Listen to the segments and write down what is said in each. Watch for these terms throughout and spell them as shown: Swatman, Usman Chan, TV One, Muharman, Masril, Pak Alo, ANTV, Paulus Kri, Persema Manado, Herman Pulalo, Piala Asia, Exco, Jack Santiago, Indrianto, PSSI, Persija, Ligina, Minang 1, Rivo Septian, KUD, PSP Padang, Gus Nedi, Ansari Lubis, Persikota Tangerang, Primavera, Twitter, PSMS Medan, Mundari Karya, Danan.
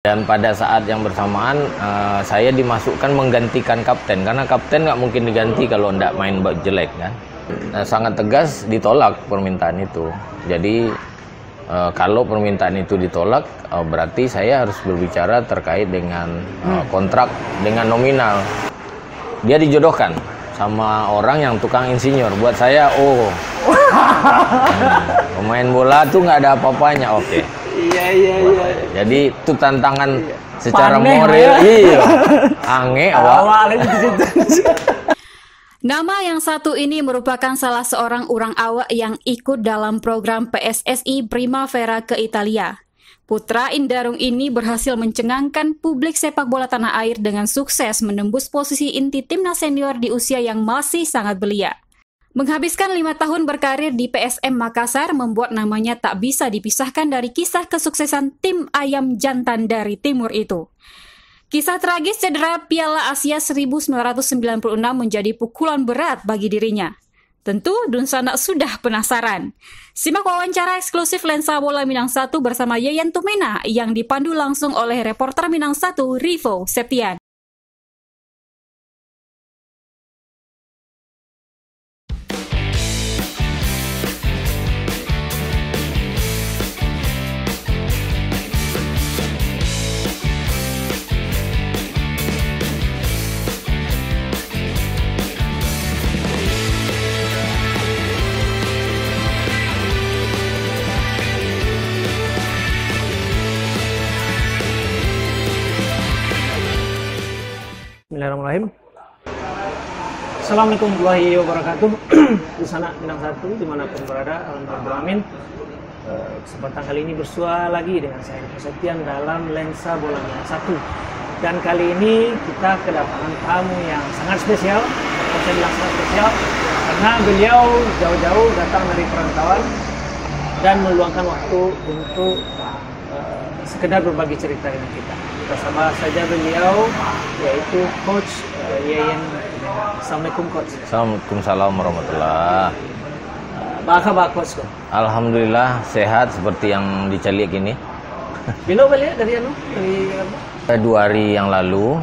Dan pada saat yang bersamaan saya dimasukkan menggantikan kapten, karena kapten nggak mungkin diganti kalau nggak main jelek kan. Sangat tegas ditolak permintaan itu. Jadi kalau permintaan itu ditolak berarti saya harus berbicara terkait dengan kontrak dengan nominal. Dia dijodohkan sama orang yang tukang insinyur. Buat saya pemain bola tuh nggak ada apa-apanya. Oke. Iya. Jadi itu tantangan secara moral. Iya. Ange awal. Nama yang satu ini merupakan salah seorang orang awak yang ikut dalam program PSSI Primavera ke Italia. Putra Indarung ini berhasil mencengangkan publik sepak bola tanah air dengan sukses menembus posisi inti timnas senior di usia yang masih sangat belia. Menghabiskan 5 tahun berkarir di PSM Makassar membuat namanya tak bisa dipisahkan dari kisah kesuksesan tim ayam jantan dari timur itu. Kisah tragis cedera Piala Asia 1996 menjadi pukulan berat bagi dirinya. Tentu Dunsana sudah penasaran. Simak wawancara eksklusif Lensa Bola Minang 1 bersama Yeyen Tumena yang dipandu langsung oleh reporter Minang 1 Rivo Septian. Assalamualaikum warahmatullahi wabarakatuh. Di sana Minang 1 dimanapun berada, alhamdulillah amin. Kesempatan kali ini bersua lagi dengan saya Rivo Septian dalam Lensa Bola Minang 1. Dan kali ini kita kedatangan tamu yang sangat spesial. Saya bilang sangat spesial karena beliau jauh-jauh datang dari perantauan dan meluangkan waktu untuk sekedar berbagi cerita dengan kita. Bersama saja beliau yaitu Coach Yeyen. Assalamualaikum Coach. Waalaikumsalam warahmatullahi wabarakatuh. Coach. Alhamdulillah sehat seperti yang dicalik ini. Bila balik dari anu? Dari 2 hari yang lalu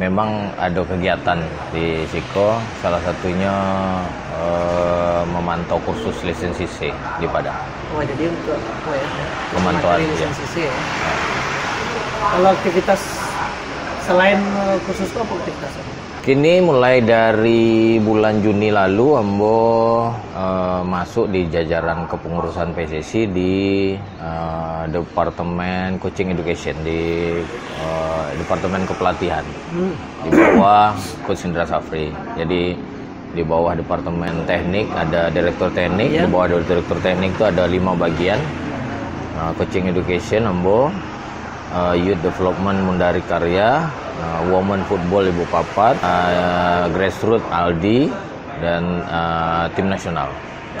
memang ada kegiatan di Siko, salah satunya memantau kursus lisensi C di Padang. Oh, jadi untuk apa ya? Pemantauan lisensi C ya. Kalau aktivitas selain kursus apa aktivitas? Kini mulai dari bulan Juni lalu Ambo masuk di jajaran kepengurusan PCC di Departemen Coaching Education, di Departemen Kepelatihan di bawah Coach Indra Sjafri. Jadi di bawah Departemen Teknik ada Direktur Teknik, di bawah Direktur Teknik itu ada 5 bagian. Coaching Education Ambo, Youth Development Mundari Karya, Women Football Ibu Papat, Grassroots Aldi, dan tim nasional.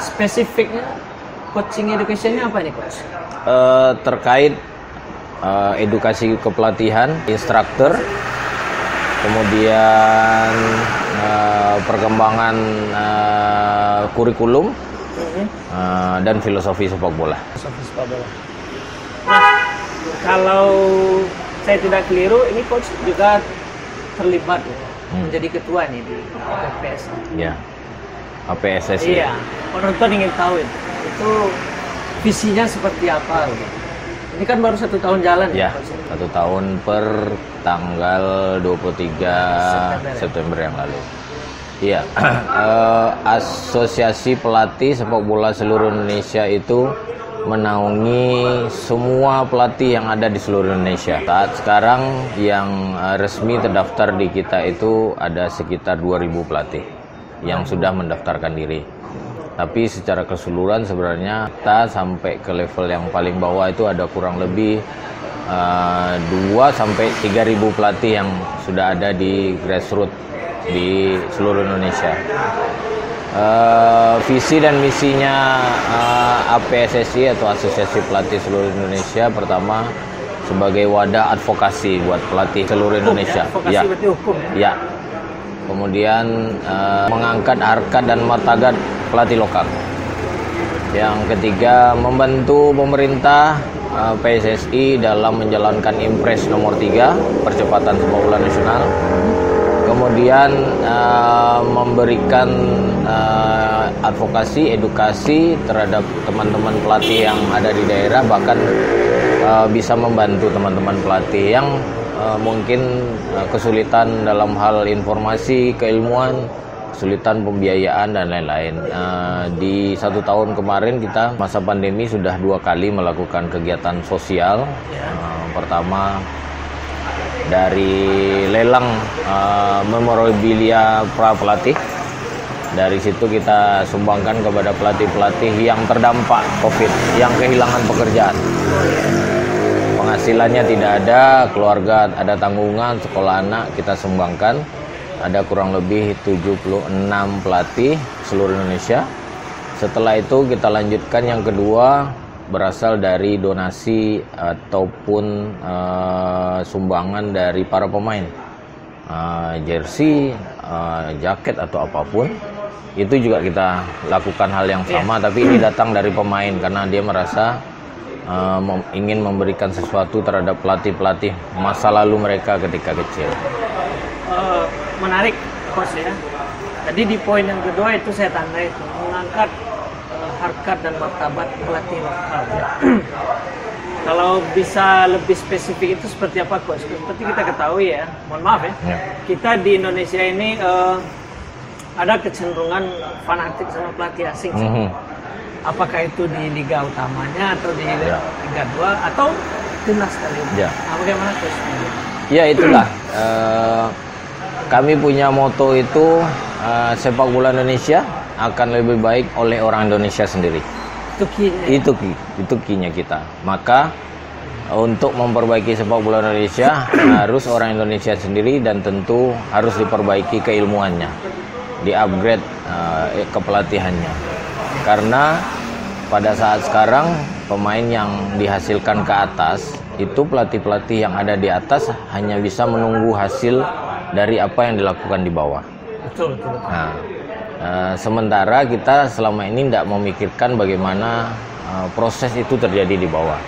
Spesifiknya coaching education-nya apa nih Coach? Terkait edukasi kepelatihan, instruktur, kemudian perkembangan kurikulum, dan filosofi sepak bola. Filosofi sepak bola. Nah, kalau saya tidak keliru, ini Coach juga terlibat menjadi ketua nih di APS. Iya. APSSI. Iya. Penonton ingin tahu itu visinya seperti apa. Ini kan baru 1 tahun jalan ya. 1 tahun per tanggal 23 September yang lalu. Iya. Asosiasi pelatih sepak bola seluruh Indonesia itu menaungi semua pelatih yang ada di seluruh Indonesia. Saat sekarang yang resmi terdaftar di kita itu ada sekitar 2.000 pelatih yang sudah mendaftarkan diri. Tapi secara keseluruhan sebenarnya kita sampai ke level yang paling bawah itu ada kurang lebih 2-3.000 pelatih yang sudah ada di grassroots di seluruh Indonesia. Visi dan misinya APSSI atau Asosiasi Pelatih Seluruh Indonesia, pertama sebagai wadah advokasi buat pelatih seluruh Indonesia. Ya, ya. Kemudian mengangkat harkat dan martabat pelatih lokal. Yang ketiga membantu pemerintah PSSI dalam menjalankan Impres nomor 3 percepatan sepak bola nasional, kemudian memberikan advokasi, edukasi terhadap teman-teman pelatih yang ada di daerah, bahkan bisa membantu teman-teman pelatih yang mungkin kesulitan dalam hal informasi, keilmuan, kesulitan pembiayaan dan lain-lain. Di satu tahun kemarin kita masa pandemi sudah 2 kali melakukan kegiatan sosial. Pertama dari lelang memorabilia pra pelatih. Dari situ kita sumbangkan kepada pelatih-pelatih yang terdampak COVID, yang kehilangan pekerjaan. Penghasilannya tidak ada, keluarga ada tanggungan, sekolah anak kita sumbangkan. Ada kurang lebih 76 pelatih seluruh Indonesia. Setelah itu kita lanjutkan yang kedua, berasal dari donasi ataupun sumbangan dari para pemain, jersey, jaket atau apapun. Itu juga kita lakukan hal yang sama, tapi ini datang dari pemain karena dia merasa ingin memberikan sesuatu terhadap pelatih-pelatih masa lalu mereka ketika kecil. Menarik, Coach, ya. Tadi di poin yang kedua itu saya tanda itu mengangkat harkat dan martabat pelatih lokal. Kalau bisa lebih spesifik itu seperti apa, Coach? Seperti kita ketahui ya, mohon maaf ya, kita di Indonesia ini ada kecenderungan fanatik sama pelatih asing. Apakah itu di liga utamanya atau di liga 2 atau timnas kali ini? Bagaimana, Coach? Ya itulah. Kami punya moto itu sepak bola Indonesia akan lebih baik oleh orang Indonesia sendiri. Itu key-nya kita. Maka untuk memperbaiki sepak bola Indonesia harus orang Indonesia sendiri, dan tentu harus diperbaiki keilmuannya, di-upgrade kepelatihannya. Karena pada saat sekarang pemain yang dihasilkan ke atas itu, pelatih-pelatih yang ada di atas hanya bisa menunggu hasil dari apa yang dilakukan di bawah. Betul. Nah, sementara kita selama ini tidak memikirkan bagaimana proses itu terjadi di bawah.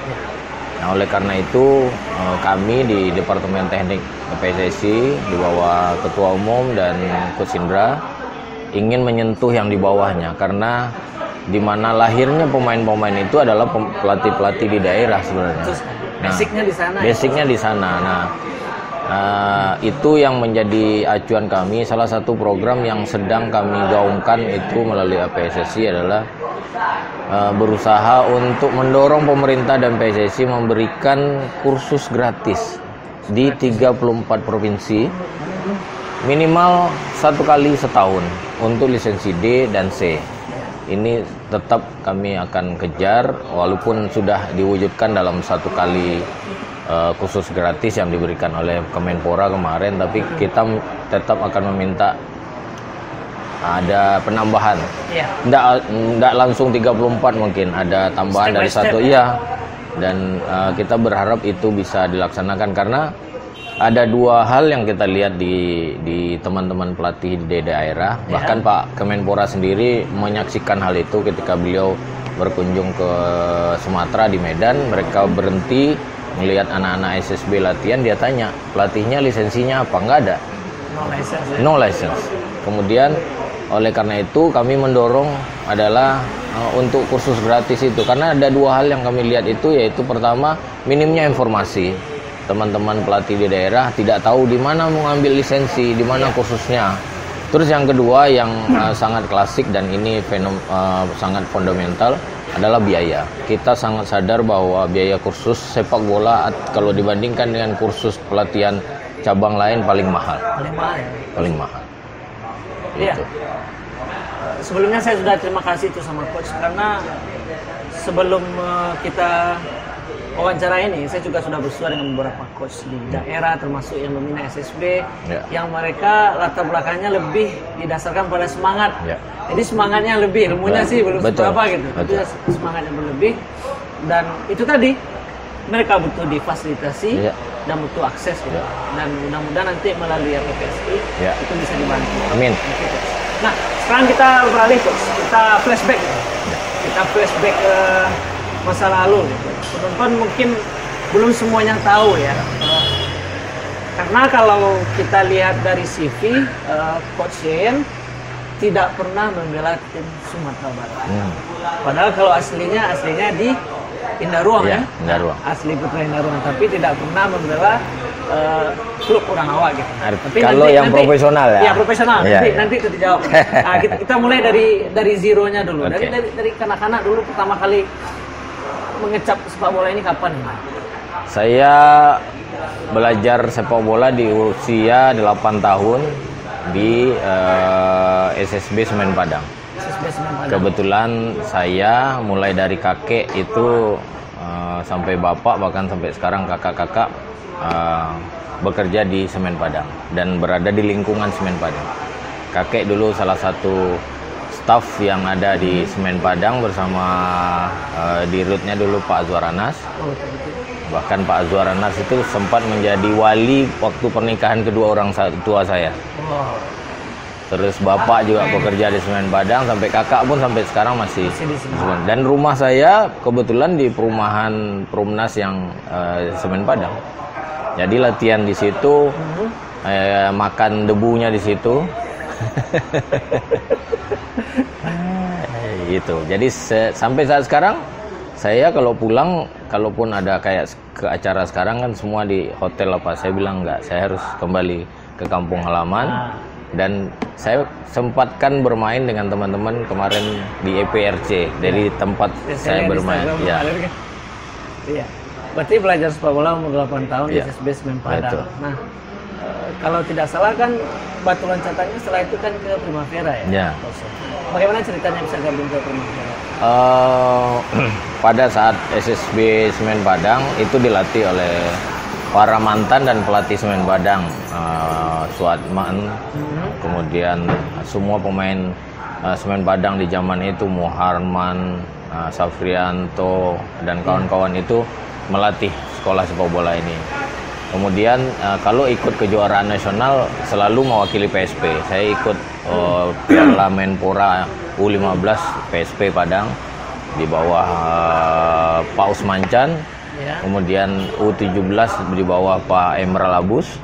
Nah, oleh karena itu kami di Departemen Teknik PSSI di bawah Ketua Umum dan Coach Indra ingin menyentuh yang di bawahnya, karena di mana lahirnya pemain-pemain itu adalah pelatih-pelatih di daerah sebenarnya. Nah, basicnya di sana. Nah, itu yang menjadi acuan kami. Salah satu program yang sedang kami gaungkan itu melalui APSSI adalah berusaha untuk mendorong pemerintah dan PSSI memberikan kursus gratis di 34 provinsi minimal 1 kali setahun untuk lisensi D dan C. Ini tetap kami akan kejar, walaupun sudah diwujudkan dalam 1 kali khusus gratis yang diberikan oleh Kemenpora kemarin, tapi kita tetap akan meminta ada penambahan. Nggak langsung 34, mungkin ada tambahan step dari satu. Dan kita berharap itu bisa dilaksanakan, karena ada 2 hal yang kita lihat di teman-teman pelatih di daerah. Bahkan Pak Kemenpora sendiri menyaksikan hal itu ketika beliau berkunjung ke Sumatera di Medan. Mereka berhenti melihat anak-anak SSB latihan, dia tanya, pelatihnya lisensinya apa? Nggak ada. No license. Kemudian oleh karena itu kami mendorong adalah untuk kursus gratis itu, karena ada 2 hal yang kami lihat itu, yaitu pertama minimnya informasi. Teman-teman pelatih di daerah tidak tahu di mana mengambil lisensi, di mana kursusnya. Terus yang kedua yang sangat klasik dan ini sangat fundamental adalah biaya. Kita sangat sadar bahwa biaya kursus sepak bola kalau dibandingkan dengan kursus pelatihan cabang lain paling mahal. Paling mahal. Iya. Gitu. Sebelumnya saya sudah terima kasih itu sama Coach, karena sebelum kita wawancara ini saya juga sudah bersuara dengan beberapa coach di daerah, termasuk yang membina SSB, yang mereka latar belakangnya lebih didasarkan pada semangat. Jadi semangatnya lebih, ilmunya sih belum seberapa gitu, tapi semangatnya berlebih, dan itu tadi mereka butuh difasilitasi dan butuh akses gitu. Dan mudah-mudahan nanti melalui APSSI itu bisa dibantu. Amin. Nah, sekarang kita beralih, Coach, kita flashback ke masa lalu gitu. penonton mungkin belum semuanya tahu ya. Karena kalau kita lihat dari CV, Coach Yeyen tidak pernah membela tim Sumatera Barat. Padahal kalau aslinya di Indarung ya, asli putra Indarung, tapi tidak pernah membela klub orang awal gitu. Tapi kalau nanti, yang profesional ya. Ya profesional. Ya, nanti, ya. Nanti itu dijawab. Nah, kita mulai dari zeronya dulu. Okay. Dari kanak-kanak dulu pertama kali mengecap sepak bola ini kapan? Saya belajar sepak bola di usia 8 tahun di SSB Semen Padang. Kebetulan saya mulai dari kakek itu sampai bapak, bahkan sampai sekarang kakak-kakak bekerja di Semen Padang dan berada di lingkungan Semen Padang. Kakek dulu salah satu staf yang ada di Semen Padang bersama dirutnya dulu Pak Azwar Anas. Bahkan Pak Azwar Anas itu sempat menjadi wali waktu pernikahan kedua orang tua saya. Terus bapak juga bekerja di Semen Padang, sampai kakak pun sampai sekarang masih di Semen. Dan rumah saya kebetulan di perumahan Perumnas yang Semen Padang. Jadi latihan di situ, makan debunya di situ. Gitu. Jadi sampai saat sekarang saya kalau pulang, kalaupun ada kayak ke acara sekarang kan semua di hotel apa, saya bilang enggak, saya harus kembali ke kampung halaman. Dan saya sempatkan bermain dengan teman-teman kemarin di EPRC, dari tempat saya bermain. Ya. Iya. Berarti belajar sepak bola umur 8 tahun di SSB Semen Padang. Nah, kalau tidak salah kan batu loncatannya setelah itu kan ke Primavera ya? Ya. Bagaimana ceritanya bisa gabung ke Primavera? Pada saat SSB Semen Padang itu dilatih oleh para mantan dan pelatih Semen Padang, Swatman, kemudian semua pemain Semen Padang di zaman itu, Muharman, Safrianto dan kawan-kawan itu melatih sekolah sepak bola ini. Kemudian kalau ikut kejuaraan nasional selalu mewakili PSP. Saya ikut Piala Menpora U15 PSP Padang di bawah Pak Usman Chan. Kemudian U17 di bawah Pak Emerald Abus.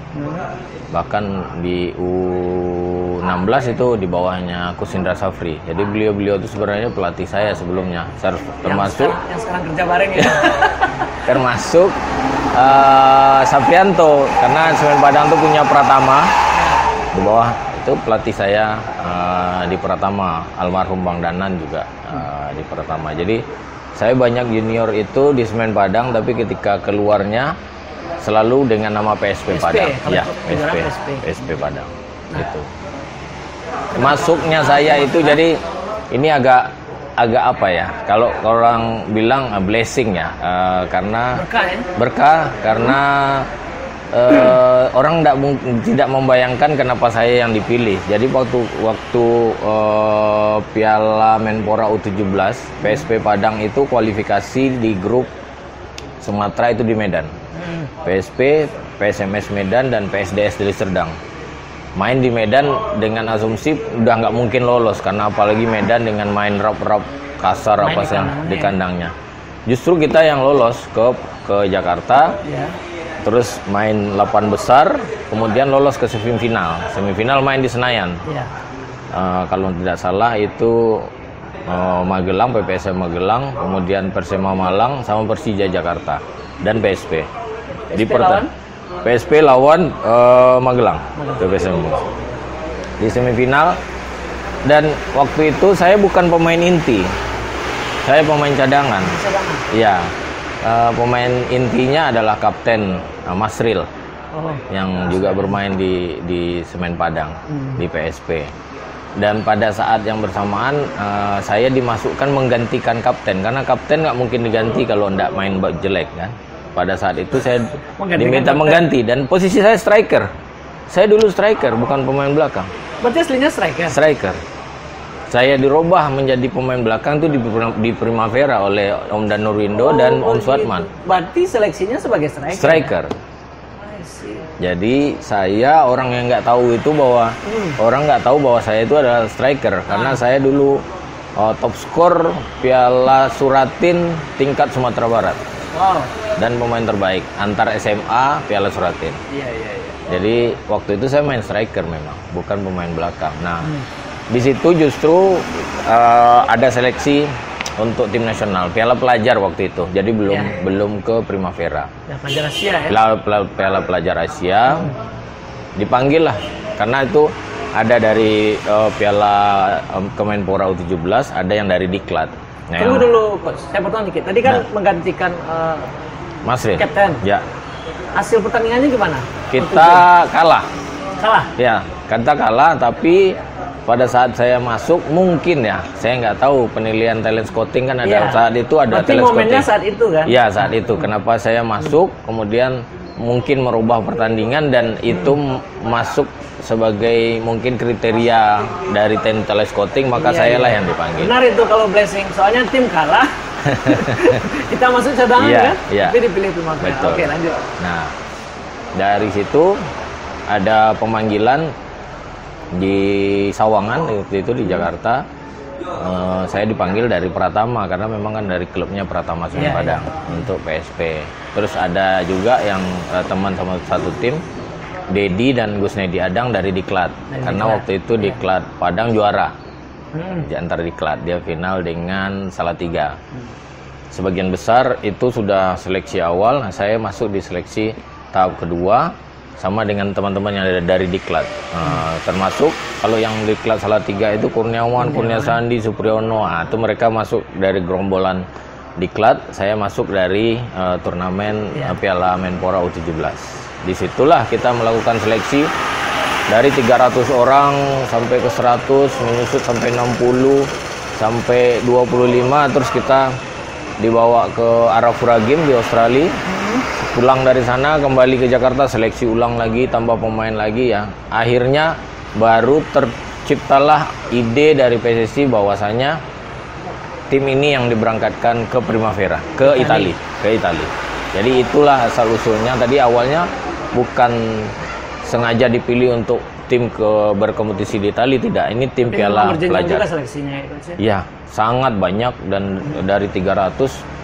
Bahkan di U16 itu di bawahnya Gus Indra Sjafri. Jadi beliau-beliau itu sebenarnya pelatih saya sebelumnya. Termasuk yang sekarang kerja bareng ya. Termasuk Safrianto, karena Semen Padang itu punya Pratama. Di bawah itu pelatih saya di Pratama, almarhum Bang Danan juga di Pratama. Jadi saya banyak junior itu di Semen Padang, tapi ketika keluarnya selalu dengan nama PSP Padang. Ya, PSP Padang. Nah, gitu. Masuknya saya itu jadi ini agak apa ya? Kalau orang bilang blessing ya, karena berkah. Ya? Berkah karena orang tidak membayangkan kenapa saya yang dipilih. Jadi waktu Piala Menpora U17 PSP Padang itu kualifikasi di grup Sumatera itu di Medan. PSP, PSMS Medan dan PSDS Deli Serdang. Main di Medan dengan asumsi udah nggak mungkin lolos, karena apalagi Medan dengan main rap-rap kasar apa sih di kandangnya. Justru kita yang lolos ke Jakarta, terus main 8 besar, kemudian lolos ke semifinal. Semifinal main di Senayan. Kalau tidak salah itu Magelang, PPSM Magelang, kemudian Persema Malang sama Persija Jakarta dan PSP. Di pertandingan PSP lawan Magelang, PSM. Di semifinal, dan waktu itu saya bukan pemain inti, saya pemain cadangan. Ya, pemain intinya adalah kapten Masril, yang juga bermain di Semen Padang, di PSP. Dan pada saat yang bersamaan saya dimasukkan menggantikan kapten, karena kapten nggak mungkin diganti kalau nggak main jelek kan. Pada saat itu saya diminta mengganti, dan posisi saya striker. Saya dulu striker, bukan pemain belakang. Berarti aslinya striker? Striker. Saya dirubah menjadi pemain belakang tuh di Primavera oleh Om Danurwindo dan Om Swatman. Berarti seleksinya sebagai striker? Striker. Jadi saya orang yang nggak tahu itu bahwa orang nggak tahu bahwa saya itu adalah striker, karena saya dulu top skor Piala Suratin tingkat Sumatera Barat. Oh. Dan pemain terbaik antar SMA Piala Suratin. Iya, iya, iya. Jadi waktu itu saya main striker memang, bukan pemain belakang. Nah, di situ justru ada seleksi untuk tim nasional Piala Pelajar waktu itu. Jadi belum belum ke Primavera. Piala Pelajar Asia ya. Piala Pelajar Asia. Dipanggil lah karena itu ada dari Piala Kemenpora U17, ada yang dari Diklat. Nah, tunggu dulu coach, saya potong dikit. Tadi kan menggantikan Mas Ril, kapten. Ya. Hasil pertandingannya gimana? Kita kalah. Kalah? Ya, kita kalah, tapi pada saat saya masuk mungkin ya, saya nggak tahu penilaian talent scouting kan ada saat itu, ada talent scouting. Momennya saat itu kan? Ya, saat itu. Kenapa saya masuk, kemudian mungkin merubah pertandingan dan itu masuk sebagai mungkin kriteria dari tim talent scouting, maka sayalah yang dipanggil. Benar itu kalau blessing, soalnya tim kalah. Kita masuk cadangan kan? Iya. Tapi dipilih pemain. Oke, lanjut. Nah, dari situ ada pemanggilan di Sawangan waktu itu di Jakarta. Saya dipanggil dari Pratama karena memang kan dari klubnya Pratama Semen Padang untuk PSP. Terus ada juga yang teman-teman satu tim, Dedi dan Gus Nedi Adang dari Diklat. Karena waktu itu Diklat Padang juara. Antar Diklat dia final dengan Salatiga. Sebagian besar itu sudah seleksi awal. Nah, saya masuk di seleksi tahap kedua sama dengan teman-teman yang ada dari Diklat, termasuk kalau yang Diklat Salatiga itu Kurniawan, Kurnia Sandi, Supriyono, itu mereka masuk dari gerombolan Diklat. Saya masuk dari turnamen Piala Menpora U17. Disitulah kita melakukan seleksi dari 300 orang sampai ke 100, menyusut sampai 60, sampai 25, terus kita dibawa ke Arafura Game di Australia. Pulang dari sana kembali ke Jakarta, seleksi ulang lagi, tambah pemain lagi ya. Akhirnya baru terciptalah ide dari PSSI bahwasanya tim ini yang diberangkatkan ke Primavera, ke Italia, Jadi itulah asal usulnya. Tadi awalnya bukan sengaja dipilih untuk tim ke berkompetisi di Italia, tidak. Ini tim Piala Pelajar. Juga seleksinya itu. Ya, sangat banyak dan dari 300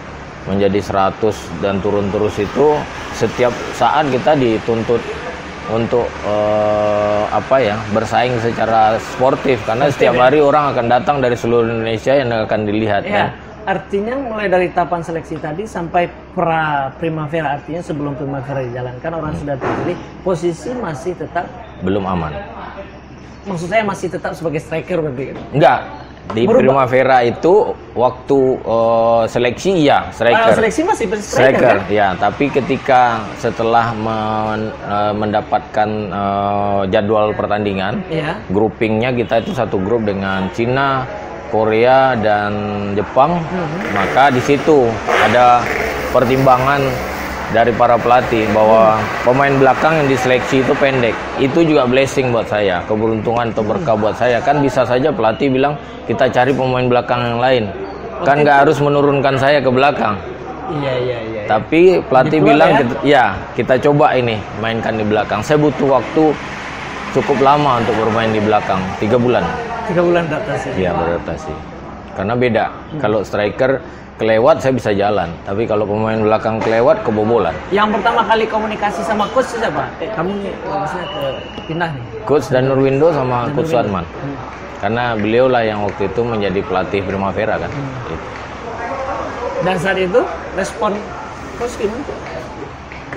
menjadi 100 dan turun terus. Itu setiap saat kita dituntut untuk bersaing secara sportif karena setiap hari orang akan datang dari seluruh Indonesia yang akan dilihat kan? Artinya mulai dari tahapan seleksi tadi sampai pra Primavera, artinya sebelum Primavera dijalankan orang sudah terpilih, posisi masih tetap belum aman. Maksud saya masih tetap sebagai striker begitu? Enggak. Di Primavera itu waktu seleksi striker. Seleksi masih striker kan? Ya, tapi ketika setelah mendapatkan jadwal pertandingan, groupingnya kita itu satu grup dengan Cina, Korea dan Jepang. Maka di situ ada pertimbangan dari para pelatih bahwa pemain belakang yang diseleksi itu pendek. Itu juga blessing buat saya, keberuntungan atau berkah buat saya. Kan bisa saja pelatih bilang kita cari pemain belakang yang lain, kan nggak harus menurunkan saya ke belakang. Iya. Tapi pelatih bilang kita coba ini mainkan di belakang. Saya butuh waktu cukup lama untuk bermain di belakang, 3 bulan. 3 bulan beradaptasi. Iya, beradaptasi. Karena beda kalau striker kelewat saya bisa jalan, tapi kalau pemain belakang kelewat kebobolan. Yang pertama kali komunikasi sama coach siapa? Kamu maksudnya ke pindah nih? Coach Danurwindo sama coach Swatman. Karena beliaulah yang waktu itu menjadi pelatih Primavera kan. Dan saat itu respon coach gimana?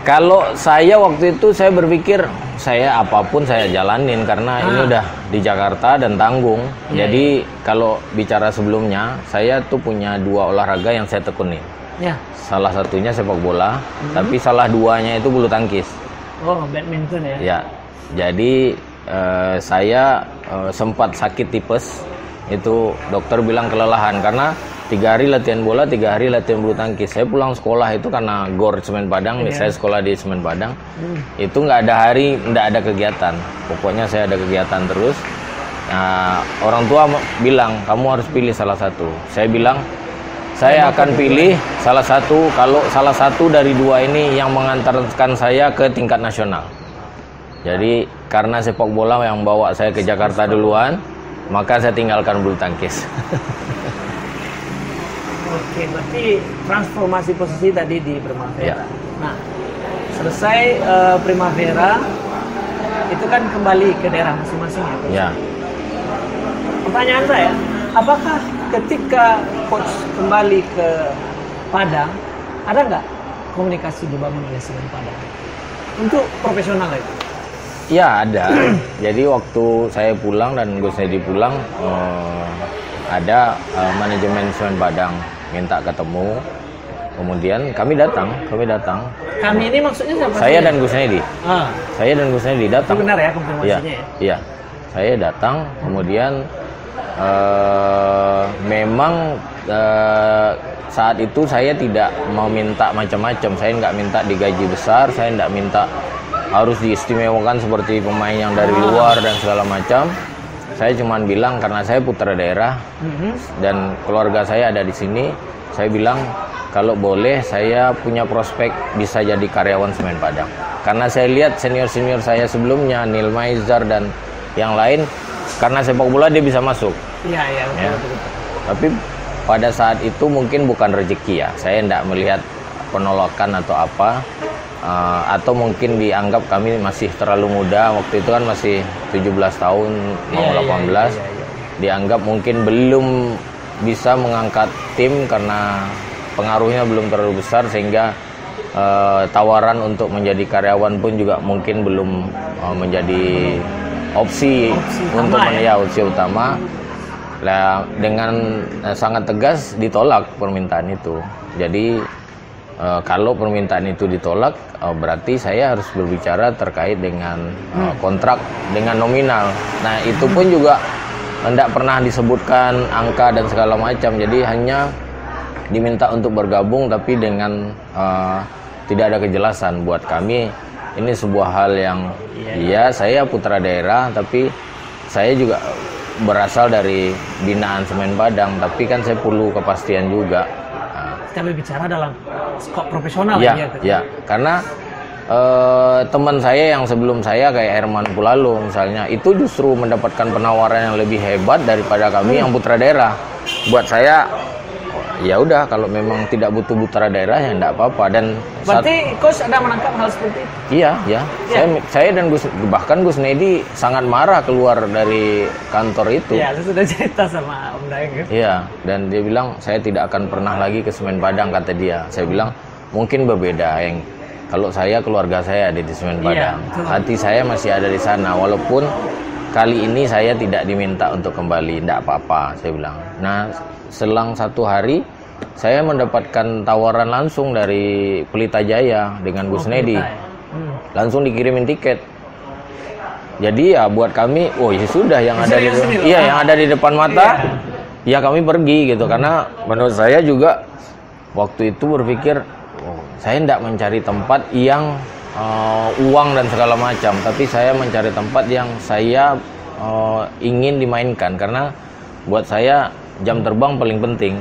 Kalau saya waktu itu saya berpikir saya apapun saya jalanin karena ini udah di Jakarta dan tanggung. Jadi kalau bicara sebelumnya saya tuh punya 2 olahraga yang saya tekuni. Salah satunya sepak bola, tapi salah 2-nya itu bulu tangkis. Oh, badminton ya. Jadi saya sempat sakit tipes. Itu dokter bilang kelelahan karena 3 hari latihan bola, 3 hari latihan bulu tangkis. Saya pulang sekolah itu karena gor Semen Padang, saya sekolah di Semen Padang. Itu nggak ada hari, nggak ada kegiatan. Pokoknya saya ada kegiatan terus. Nah, orang tua bilang, kamu harus pilih salah satu. Saya bilang, saya akan pilih salah satu kalau salah satu dari 2 ini yang mengantarkan saya ke tingkat nasional. Jadi karena sepak bola yang bawa saya ke Jakarta duluan, maka saya tinggalkan bulu tangkis. Oke, berarti transformasi posisi tadi di Primavera. Ya. Nah, selesai Primavera itu kan kembali ke daerah masing-masing ya. Ya. Pertanyaan saya, apakah ketika coach kembali ke Padang, ada nggak komunikasi dibangun oleh Semen Padang untuk profesional itu? Ya ada. Jadi waktu saya pulang dan Gus Nedi pulang, ada manajemen Semen Padang minta ketemu. Kemudian kami datang. Kami ini maksudnya siapa? Saya dan Gus Nedi. Saya dan Gus Nedi datang. Itu benar ya konfirmasinya? Iya. Ya. Saya datang. Kemudian memang saat itu saya tidak mau minta macam-macam. Saya nggak minta digaji besar. Saya nggak minta harus diistimewakan seperti pemain yang dari luar dan segala macam. Saya cuma bilang karena saya putra daerah dan keluarga saya ada di sini. Saya bilang kalau boleh saya punya prospek bisa jadi karyawan Semen Padang. Karena saya lihat senior-senior saya sebelumnya, Nil Maizar dan yang lain, karena sepak bola dia bisa masuk. Iya, iya. Ya. Tapi pada saat itu mungkin bukan rezeki ya. Saya tidak melihat penolakan atau apa. Atau mungkin dianggap kami masih terlalu muda. Waktu itu kan masih 17 tahun mau 18. Dianggap mungkin belum bisa mengangkat tim karena pengaruhnya belum terlalu besar, sehingga tawaran untuk menjadi karyawan pun juga mungkin belum menjadi opsi untuk opsi utama. Nah, dengan sangat tegas ditolak permintaan itu. Jadi kalau permintaan itu ditolak, berarti saya harus berbicara terkait dengan kontrak dengan nominal. Nah, itu pun juga tidak pernah disebutkan angka dan segala macam. Jadi hanya diminta untuk bergabung, tapi dengan tidak ada kejelasan. Buat kami ini sebuah hal yang saya putra daerah, tapi saya juga berasal dari binaan Semen Padang, tapi kan saya perlu kepastian juga. Kita berbicara dalam skop profesional ya karena teman saya yang sebelum saya kayak Herman Pulalo misalnya, itu justru mendapatkan penawaran yang lebih hebat daripada kami yang putra daerah. Buat saya ya udah, kalau memang tidak butuh putra daerah ya enggak apa-apa. Dan berarti coach ada menangkap hal seperti itu? Iya. Saya dan Gus Nedi sangat marah keluar dari kantor itu. Iya, sudah cerita sama Om Daeng. Iya, dan dia bilang saya tidak akan pernah lagi ke Semen Padang, kata dia. Saya bilang mungkin berbeda yang kalau saya, keluarga saya ada di Semen Padang. Hati saya masih ada di sana, walaupun kali ini saya tidak diminta untuk kembali, tidak apa-apa, saya bilang. Nah, selang satu hari saya mendapatkan tawaran langsung dari Pelita Jaya dengan Gus Nedi. Langsung dikirimin tiket. Jadi ya buat kami, sudah yang ada di yang ada di depan mata, ya kami pergi gitu. Karena menurut saya juga waktu itu berpikir saya tidak mencari tempat yang uang dan segala macam, tapi saya mencari tempat yang saya ingin dimainkan, karena buat saya jam terbang paling penting,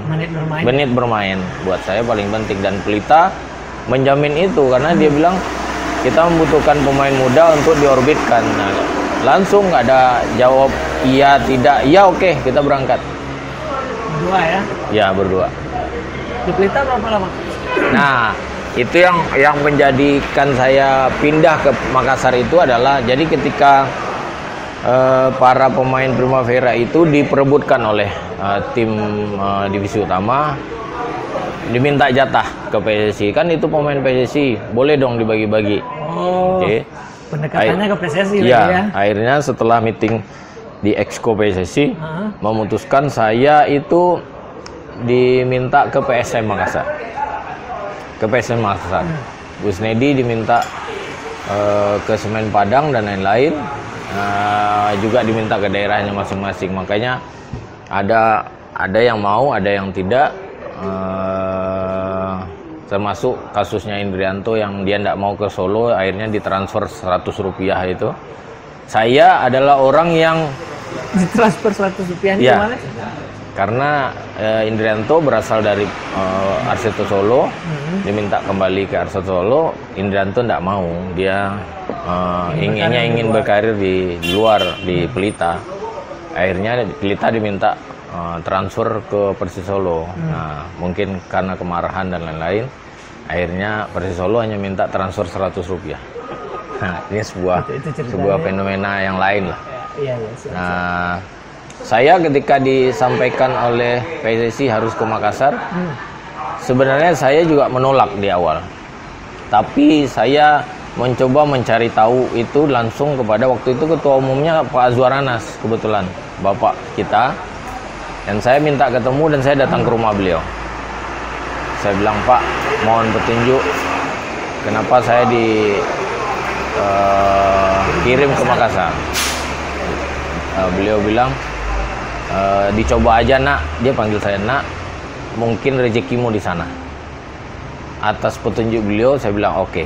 menit bermain buat saya paling penting. Dan Pelita menjamin itu karena dia bilang kita membutuhkan pemain muda untuk diorbitkan. Nah, langsung ada jawab iya tidak, iya oke, kita berangkat berdua berdua di Pelita. Berapa lama? Nah, itu yang menjadikan saya pindah ke Makassar itu adalah, jadi ketika para pemain Primavera itu diperebutkan oleh tim divisi utama, diminta jatah ke PSSI. Kan itu pemain PSSI, boleh dong dibagi-bagi. Pendekatannya ke PSSI ya. Akhirnya setelah meeting di Exco PSSI, memutuskan saya itu diminta ke PSM Makassar. Gus Nedi diminta ke Semen Padang dan lain-lain, juga diminta ke daerahnya masing-masing. Makanya ada yang mau, ada yang tidak, termasuk kasusnya Indrianto yang dia tidak mau ke Solo, akhirnya ditransfer Rp100 itu. Saya adalah orang yang ditransfer Rp100 itu mana? Karena Indrianto berasal dari Arseto Solo, diminta kembali ke Arseto Solo. Indrianto tidak mau, dia ingin berkarir di luar, di Pelita. Akhirnya Pelita diminta transfer ke Persis Solo. Nah, mungkin karena kemarahan dan lain-lain, akhirnya Persis Solo hanya minta transfer 100 rupiah. Nah, ini sebuah fenomena yang lain lah. Nah, saya ketika disampaikan oleh PSSI harus ke Makassar, sebenarnya saya juga menolak di awal. Tapi saya mencoba mencari tahu itu langsung kepada waktu itu ketua umumnya Pak Azwar Anas, kebetulan bapak kita, dan saya minta ketemu dan saya datang ke rumah beliau. Saya bilang, Pak, mohon petunjuk kenapa saya dikirim ke Makassar. Beliau bilang, dicoba aja nak, dia panggil saya nak, mungkin rezekimu di sana. Atas petunjuk beliau saya bilang oke.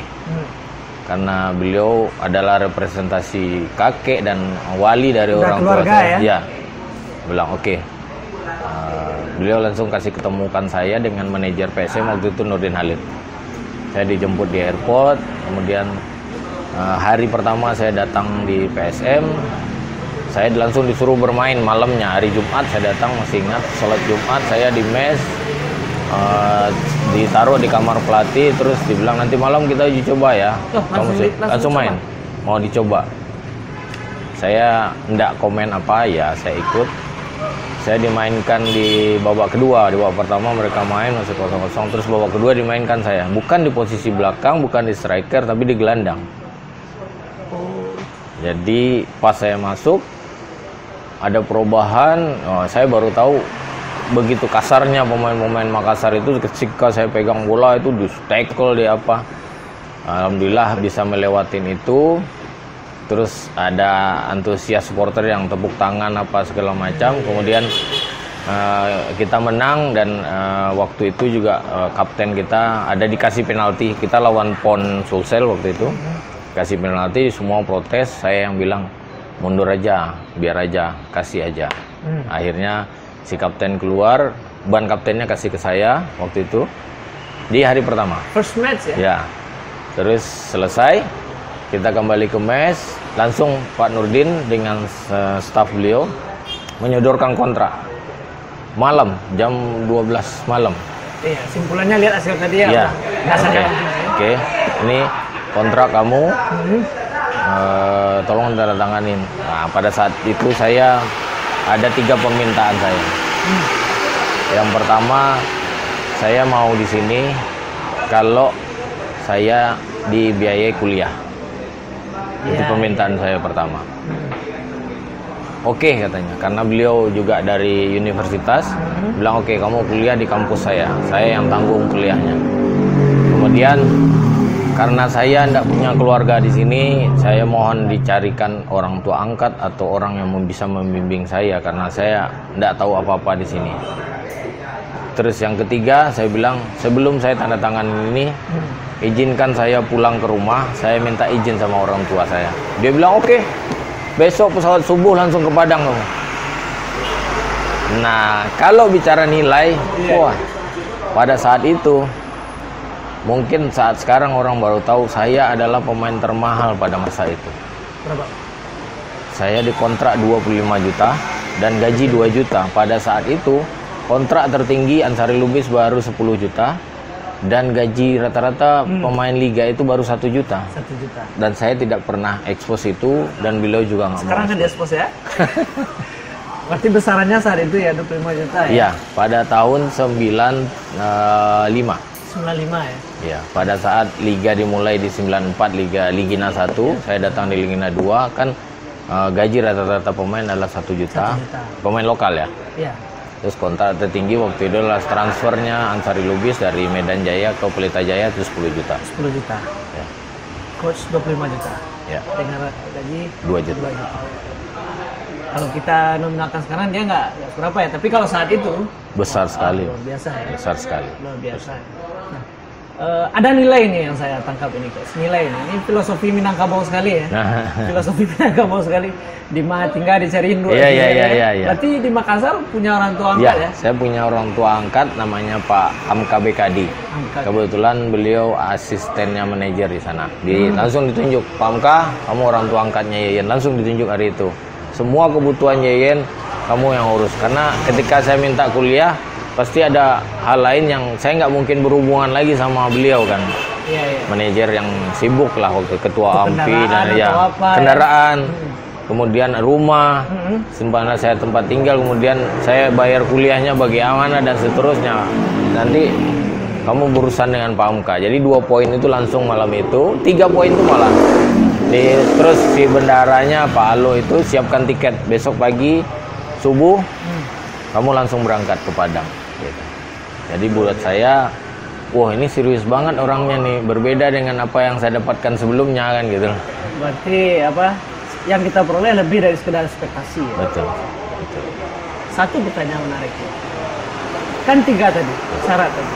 Karena beliau adalah representasi kakek dan wali dari orang tua saya. Ya, bilang oke. Beliau langsung kasih ketemukan saya dengan manajer PSM waktu itu, Nurdin Halid. Saya dijemput di airport, kemudian hari pertama saya datang di PSM, saya langsung disuruh bermain malamnya. Hari Jumat saya datang, masih ingat sholat Jumat saya di mes, ditaruh di kamar pelatih, terus dibilang nanti malam kita uji coba ya. Langsung main, mau dicoba. Saya enggak komen apa ya, saya ikut. Saya dimainkan di babak kedua. Di babak pertama mereka main masih 0-0, terus babak kedua dimainkan saya. Bukan di posisi belakang, bukan di striker, tapi di gelandang. Jadi pas saya masuk ada perubahan, saya baru tahu begitu kasarnya pemain-pemain Makassar itu ketika saya pegang bola itu di tackle di apa. Alhamdulillah bisa melewatin itu. Terus ada antusias supporter yang tepuk tangan apa segala macam. Kemudian kita menang dan waktu itu juga kapten kita ada dikasih penalti. Kita lawan Pon Sulsel waktu itu. Kasih penalti, semua protes, saya yang bilang mundur aja, biar aja, kasih aja. Akhirnya si kapten keluar, ban kaptennya kasih ke saya waktu itu di hari pertama. First match ya? Ya. Terus selesai, kita kembali ke mes, langsung Pak Nurdin dengan staf beliau menyodorkan kontrak malam, jam 12 malam. Iya, simpulannya lihat hasil tadi ya. Oke, okay. Ini kontrak kamu, tolong tanda tanganin. Nah, pada saat itu saya ada 3 permintaan saya. Yang pertama, saya mau di sini kalau saya dibiayai kuliah. Ya, itu permintaan saya pertama. Oke, katanya, karena beliau juga dari universitas, bilang oke, kamu kuliah di kampus saya yang tanggung kuliahnya. Kemudian karena saya tidak punya keluarga di sini, saya mohon dicarikan orang tua angkat atau orang yang bisa membimbing saya karena saya tidak tahu apa-apa di sini. Terus yang ketiga, saya bilang sebelum saya tanda tangan ini, izinkan saya pulang ke rumah. Saya minta izin sama orang tua saya. Dia bilang oke, besok pesawat subuh langsung ke Padang. Nah, kalau bicara nilai, wah, pada saat itu. Mungkin saat sekarang orang baru tahu saya adalah pemain termahal pada masa itu. Berapa? Saya dikontrak 25 juta dan gaji 2 juta. Pada saat itu kontrak tertinggi Ansari Lubis baru 10 juta dan gaji rata-rata pemain liga itu baru 1 juta. 1 juta. Dan saya tidak pernah expose itu dan beliau juga nggak mau. Sekarang kan di-expose ya? Berarti besarannya saat itu ya 25 juta ya? Iya, pada tahun 95. 95 ya? Iya, pada saat liga dimulai di 94, Ligina 1, saya datang di Ligina 2, kan gaji rata-rata pemain adalah 1 juta, pemain lokal ya? Iya. Terus kontrak tertinggi waktu itu adalah transfernya Ansari Lubis dari Medan Jaya ke Pelita Jaya itu 10 juta. 10 juta. Ya. Coach 25 juta. Iya. Dengan gaji 2 juta. 2 juta. Kalau kita nominalkan sekarang dia nggak berapa ya, tapi kalau saat itu besar sekali. Luar biasa ya. Besar sekali. Luar biasa. Nah, ada nilai nih yang saya tangkap ini, Coach. Nilai ini filosofi Minangkabau sekali ya. Filosofi Minangkabau sekali. Di mana tinggal dicariin dulu. Iya. Berarti di Makassar punya orang tua angkat ya? Saya punya orang tua angkat namanya Pak Amka BKD. Kebetulan beliau asistennya manajer di sana. Langsung ditunjuk, Pak Amka, kamu orang tua angkatnya Yeyen. Langsung ditunjuk hari itu. Semua kebutuhan Yeyen kamu yang urus. Karena ketika saya minta kuliah, pasti ada hal lain yang saya nggak mungkin berhubungan lagi sama beliau kan. Iya, iya. Manajer yang sibuk lah waktu ketua AMPI dan ya kendaraan, kemudian rumah, simpanan saya tempat tinggal, kemudian saya bayar kuliahnya bagi amanah dan seterusnya. Nanti kamu berurusan dengan Pak Amka. Jadi 2 poin itu langsung malam itu, 3 poin itu malam. Terus si bendaranya Pak Alo itu siapkan tiket besok pagi subuh, kamu langsung berangkat ke Padang. Gitu. Jadi buat saya, wah ini serius banget orangnya nih, berbeda dengan apa yang saya dapatkan sebelumnya kan gitu. Berarti apa? Yang kita peroleh lebih dari sekedar ekspektasi. Ya? Betul. Betul. Satu pertanyaan menarik. Kan 3 tadi syarat tadi.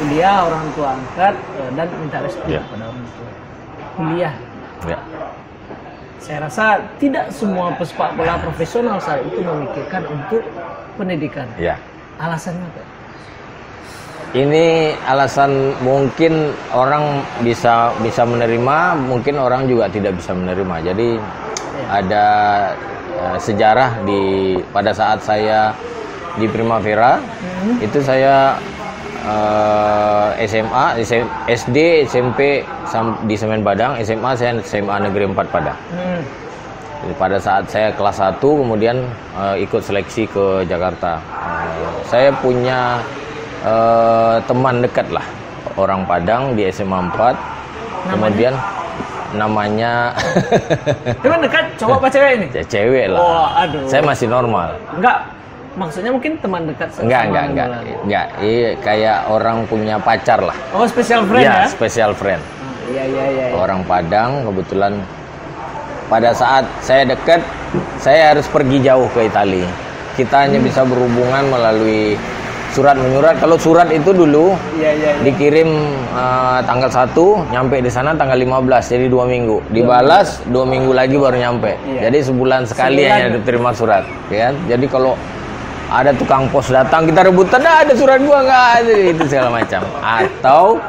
Kuliah, orang tua angkat, dan minta restu pada orang tua. Kuliah. Ya. Saya rasa tidak semua pesepak bola profesional saat itu memikirkan untuk pendidikan. Ya. Alasannya apa? Ini alasan mungkin orang bisa menerima, mungkin orang juga tidak bisa menerima. Jadi ya, ada sejarah pada saat saya di Primavera, itu saya SMA, SD, SMP di Semen Padang, SMA saya SMA Negeri 4 Padang. Pada saat saya kelas 1 kemudian ikut seleksi ke Jakarta. Saya punya teman dekat lah, orang Padang di SMA 4. Kemudian namanya teman dekat cowok apa cewek ini? Cewek lah. Oh, aduh. Saya masih normal. Enggak. Maksudnya mungkin teman dekat sama enggak. Iya, kayak orang punya pacar lah. Oh, special friend ya? Special friend. Iya, iya, iya. Orang Padang, kebetulan pada saat saya dekat, saya harus pergi jauh ke Italia. Kita hanya bisa berhubungan melalui surat menyurat. Kalau surat itu dulu dikirim tanggal 1, nyampe di sana tanggal 15, jadi 2 minggu. Dibalas 2 minggu lagi baru nyampe. Jadi sebulan sekali hanya diterima surat, ya. Jadi kalau ada tukang pos datang, kita rebutan, ada surat gua nggak ada, itu segala macam. Atau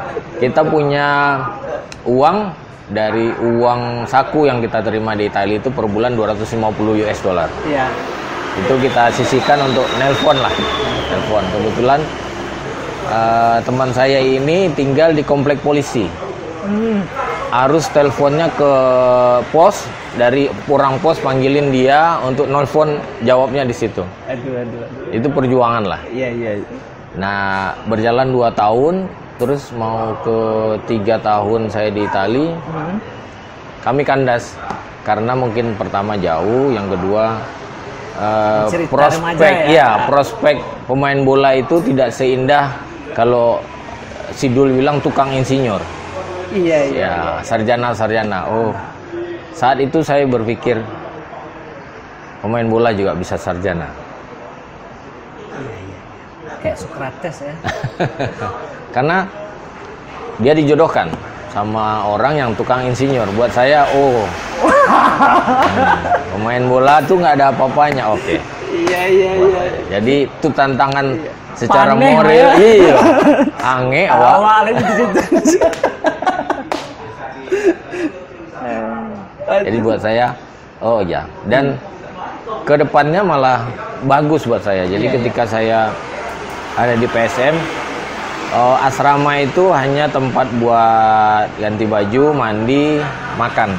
kita punya uang dari uang saku yang kita terima di Italia itu per bulan $250. Iya. Itu kita sisihkan untuk nelpon lah. Nelpon. Kebetulan teman saya ini tinggal di komplek polisi. Harus teleponnya ke pos, dari orang pos panggilin dia untuk nelfon, jawabnya di situ. Aduh. Itu perjuangan lah. Iya. Nah, berjalan 2 tahun, terus mau ke 3 tahun saya di Itali. Kami kandas karena mungkin pertama jauh, yang kedua prospek pemain bola itu tidak seindah kalau Sidul bilang tukang insinyur. Iya. Sarjana. Oh, saat itu saya berpikir pemain bola juga bisa sarjana. Iya. Kayak Sokrates ya. Karena dia dijodohkan sama orang yang tukang insinyur. Buat saya, pemain bola tuh nggak ada apa-apanya. Oke. Iya. Jadi itu tantangan secara moral. Iya. Ange awal. Jadi buat saya, dan kedepannya malah bagus buat saya. Jadi ketika saya ada di PSM, asrama itu hanya tempat buat ganti baju, mandi, makan.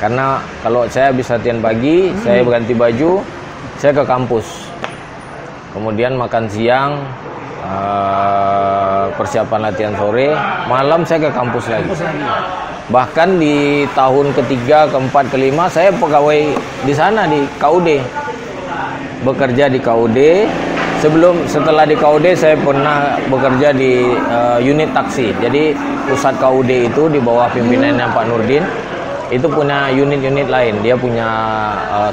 Karena kalau saya habis latihan pagi, saya berganti baju, saya ke kampus. Kemudian makan siang, persiapan latihan sore, malam saya ke kampus lagi. Bahkan di tahun ketiga, keempat, kelima saya pegawai di sana di KUD, bekerja di KUD. Setelah di KUD saya pernah bekerja di unit taksi. Jadi pusat KUD itu di bawah pimpinannya Pak Nurdin itu punya unit-unit lain. Dia punya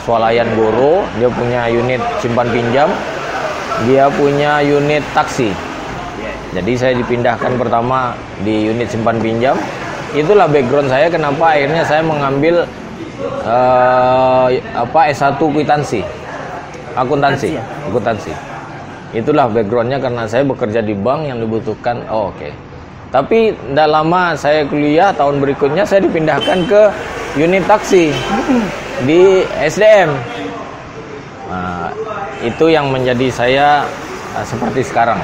swalayan goro, dia punya unit simpan pinjam, dia punya unit taksi. Jadi saya dipindahkan pertama di unit simpan pinjam. Itulah background saya kenapa akhirnya saya mengambil S1 kwitansi, akuntansi. Itulah backgroundnya karena saya bekerja di bank yang dibutuhkan. Tapi tidak lama saya kuliah, tahun berikutnya saya dipindahkan ke unit taksi di SDM. Itu yang menjadi saya seperti sekarang.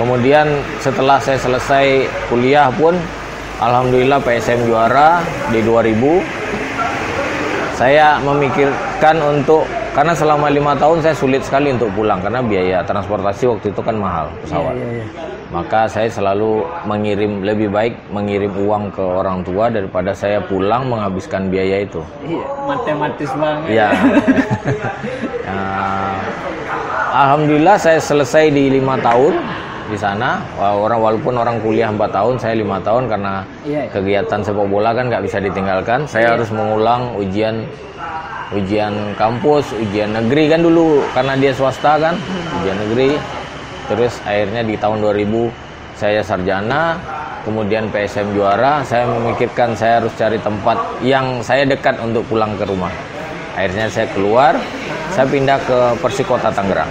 Kemudian setelah saya selesai kuliah pun, alhamdulillah PSM juara di 2000. Saya memikirkan untuk, karena selama 5 tahun saya sulit sekali untuk pulang karena biaya transportasi waktu itu kan mahal, pesawat. Maka saya selalu mengirim, lebih baik mengirim uang ke orang tua daripada saya pulang menghabiskan biaya itu. Iya, matematis banget. Iya. Alhamdulillah saya selesai di 5 tahun di sana. Walaupun orang kuliah 4 tahun, saya 5 tahun karena kegiatan sepak bola kan nggak bisa ditinggalkan. Saya harus mengulang ujian kampus, ujian negeri kan dulu karena dia swasta kan, ujian negeri. Terus akhirnya di tahun 2000 saya sarjana, kemudian PSM juara. Saya memikirkan saya harus cari tempat yang saya dekat untuk pulang ke rumah. Akhirnya saya keluar, saya pindah ke Persikota Tangerang.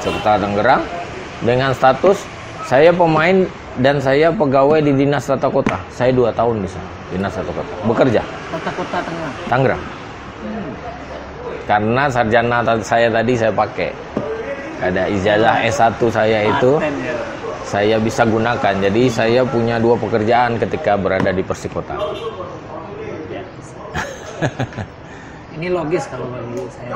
Persikota Tangerang dengan status saya pemain dan saya pegawai di Dinas Tata Kota. Saya 2 tahun di sana, Dinas Tata Kota. Bekerja. Tata Kota Tangerang. Tangerang. Karena sarjana saya tadi saya pakai. Ada ijazah S1 saya itu saya bisa gunakan. Jadi saya punya 2 pekerjaan ketika berada di Persikota. Ini logis kalau bagi saya.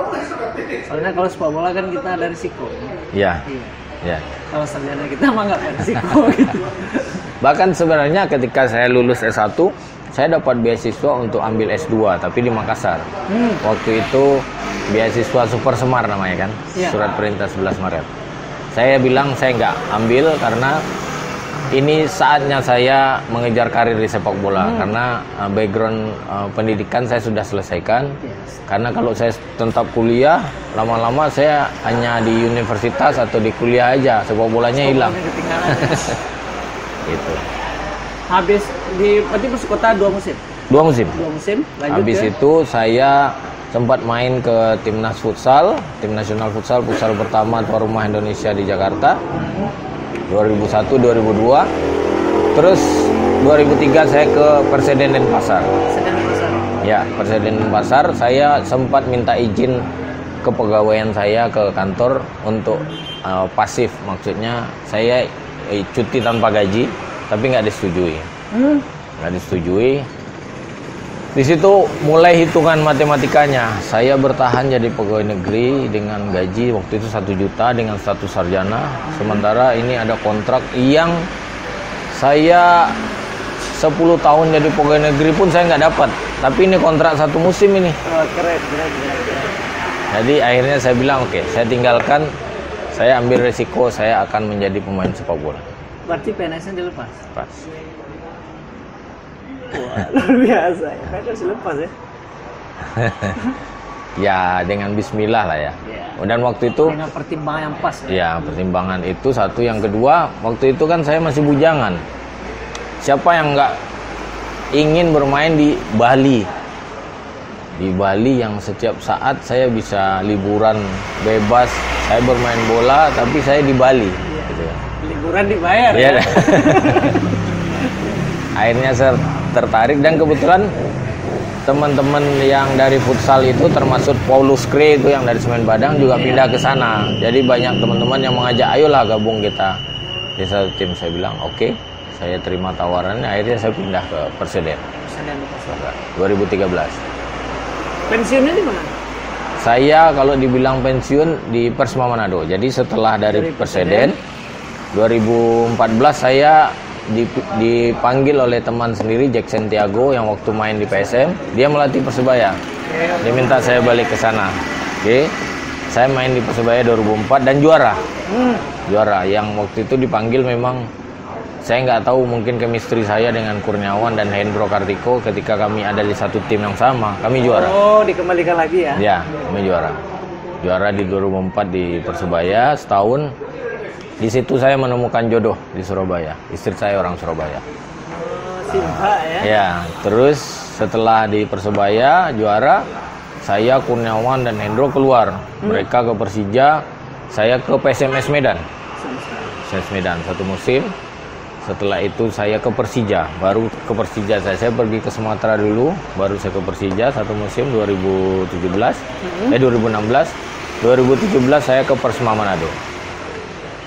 Soalnya kalau sepak bola kan kita ada risiko. Ya. Iya. Ya. Kalau sarjana kita mah nggak ada risiko. Gitu. Bahkan sebenarnya ketika saya lulus S1, saya dapat beasiswa untuk ambil S2, tapi di Makassar. Waktu itu beasiswa Super Semar namanya kan, Surat Perintah 11 Maret. Saya bilang saya nggak ambil karena ini saatnya saya mengejar karir di sepak bola karena background pendidikan saya sudah selesaikan. Karena kalau saya tetap kuliah, lama-lama saya hanya di universitas atau di kuliah aja, sepak bolanya hilang. Gitu. Habis di Persikota 2 musim. 2 musim. 2 musim. Lanjut habis ya. Itu saya sempat main ke timnas futsal, tim nasional futsal, futsal pertama tuan rumah Indonesia di Jakarta. 2001, 2002, terus 2003 saya ke Perseden Denpasar. Ya, Perseden Denpasar. Saya sempat minta izin kepegawaian saya ke kantor untuk pasif, maksudnya saya cuti tanpa gaji, tapi nggak disetujui. Nggak disetujui. Di situ mulai hitungan matematikanya. Saya bertahan jadi pegawai negeri dengan gaji waktu itu 1 juta dengan status sarjana. Sementara ini ada kontrak yang saya 10 tahun jadi pegawai negeri pun saya nggak dapat. Tapi ini kontrak 1 musim ini. Keren. Jadi akhirnya saya bilang oke, saya tinggalkan. Saya ambil resiko saya akan menjadi pemain sepak bola. Berarti PNS-nya dilepas? Lepas. Wah, luar biasa, kan harus lepas ya. Ya, dengan bismillah lah ya. Dan waktu itu dengan pertimbangan yang pas ya. Ya, pertimbangan itu satu. Yang kedua, waktu itu kan saya masih bujangan. Siapa yang nggak ingin bermain di Bali? Di Bali yang setiap saat saya bisa liburan bebas. Saya bermain bola, tapi saya di Bali. Ya. Gitu ya. Liburan dibayar ya. Ya. Akhirnya saya tertarik dan kebetulan teman-teman yang dari futsal itu termasuk Paulus Kri itu yang dari Semen Padang juga pindah ke sana. Jadi banyak teman-teman yang mengajak, ayolah gabung kita di satu tim. Saya bilang oke, saya terima tawarannya. Akhirnya saya pindah ke Perseden. Perseden 2013. Pensiunnya di mana? Saya kalau dibilang pensiun di Persema Manado. Jadi setelah dari Perseden 2014 saya dipanggil oleh teman sendiri Jack Santiago yang waktu main di PSM dia melatih Persebaya. Dia minta saya balik ke sana. Oke. Saya main di Persebaya 2004 dan juara. Juara yang waktu itu dipanggil memang saya nggak tahu mungkin chemistry saya dengan Kurniawan dan Hendro Kartiko ketika kami ada di satu tim yang sama, kami juara. Oh, dikembalikan lagi ya. Ya, kami juara. Juara di 2004 di Persebaya setahun. Di situ saya menemukan jodoh di Surabaya. Istri saya orang Surabaya. Simba ya? Ya, terus setelah di Persebaya juara, saya Kurniawan dan Hendro keluar. Mereka ke Persija, saya ke PSMS Medan. 1 musim. Setelah itu saya ke Persija, baru ke Persija saya pergi ke Sumatera dulu, baru saya ke Persija satu musim 2017 saya ke Persema Manado.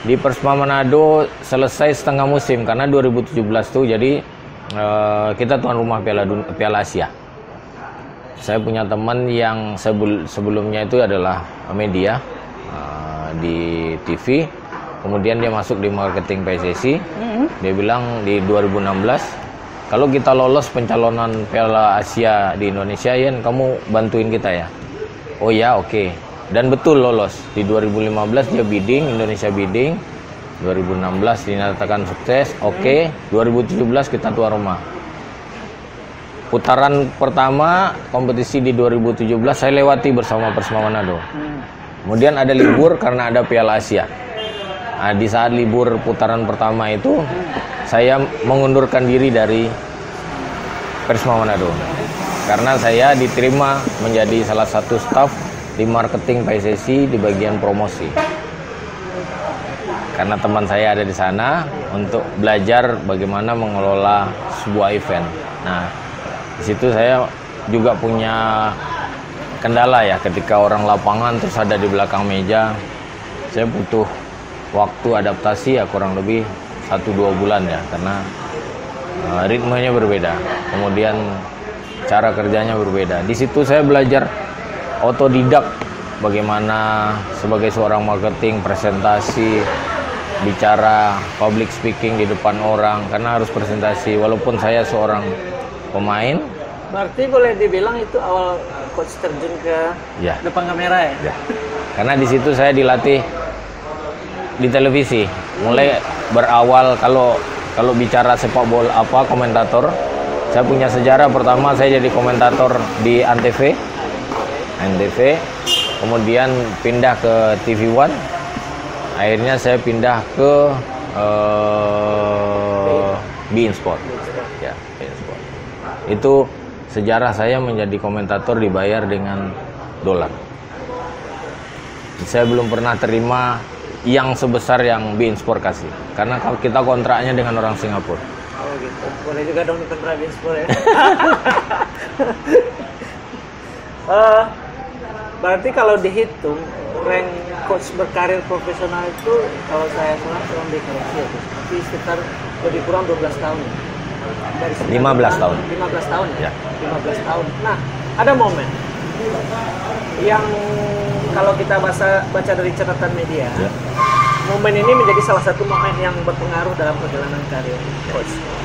Di Persema Manado selesai setengah musim karena 2017 tuh jadi kita tuan rumah Piala Asia. Saya punya teman yang sebelumnya itu adalah media di TV. Kemudian dia masuk di marketing PSSI. Dia bilang di 2016, kalau kita lolos pencalonan Piala Asia di Indonesia, Yen, kamu bantuin kita ya? Oh ya, oke. Okay. Dan betul lolos. Di 2015 dia bidding, Indonesia bidding. 2016 dinyatakan sukses, oke. Okay. 2017 kita tuan rumah. Putaran pertama kompetisi di 2017 saya lewati bersama Persema Manado. Kemudian ada libur karena ada Piala Asia. Nah, di saat libur putaran pertama itu, saya mengundurkan diri dari Persema Manado. Karena saya diterima menjadi salah satu staf di marketing PSSI di bagian promosi. Karena teman saya ada di sana untuk belajar bagaimana mengelola sebuah event. Nah, di situ saya juga punya kendala ya ketika orang lapangan terus ada di belakang meja. Saya butuh waktu adaptasi ya kurang lebih 1-2 bulan ya, karena ritmenya berbeda, kemudian cara kerjanya berbeda. Di situ saya belajar otodidak bagaimana sebagai seorang marketing, presentasi, bicara, public speaking di depan orang, karena harus presentasi walaupun saya seorang pemain. Berarti boleh dibilang itu awal coach terjun ke depan kamera ya? Ya. Karena di situ saya dilatih di televisi, mulai berawal kalau bicara sepak bola apa komentator, saya punya sejarah. Pertama saya jadi komentator di Antv, kemudian pindah ke TV One, akhirnya saya pindah ke Bein Sport. Ya, Bein Sport. Itu sejarah saya menjadi komentator dibayar dengan dolar. Saya belum pernah terima yang sebesar yang Bein Sport kasih, karena kalau kita kontraknya dengan orang Singapura. Oh gitu, boleh juga dong kontrak Bein Sport ya. Berarti kalau dihitung rank coach berkarir profesional itu kalau saya kurang dikoreksi ya, tapi sekitar lebih kurang 12 tahun. Dari 15 tahun ya. 15 tahun. Nah, ada momen yang kalau kita baca dari catatan media, momen ini menjadi salah satu momen yang berpengaruh dalam perjalanan karir coach.